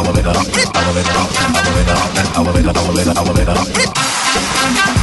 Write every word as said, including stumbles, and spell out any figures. I will let it up, I will let it up, I will let it up, I will let it up, I will let it up.